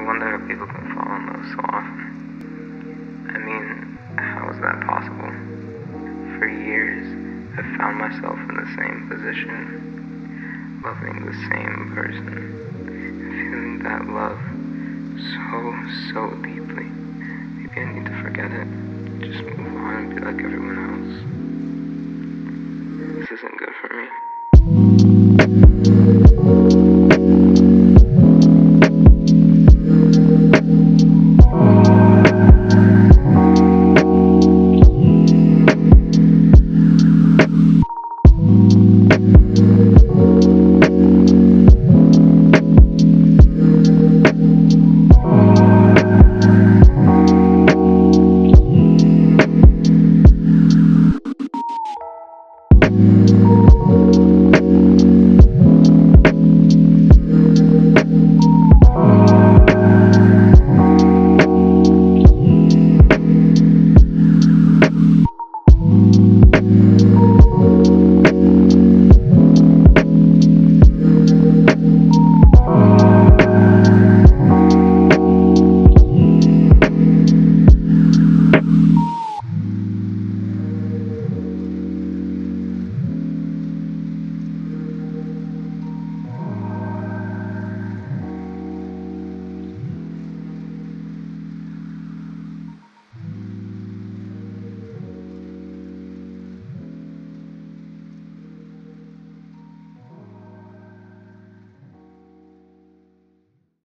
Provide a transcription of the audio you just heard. I wonder if people can fall in love so often. I mean, how is that possible? For years, I've found myself in the same position, loving the same person, and feeling that love so deeply. Maybe I need to forget it, just move on and be like everyone else. This isn't good for me.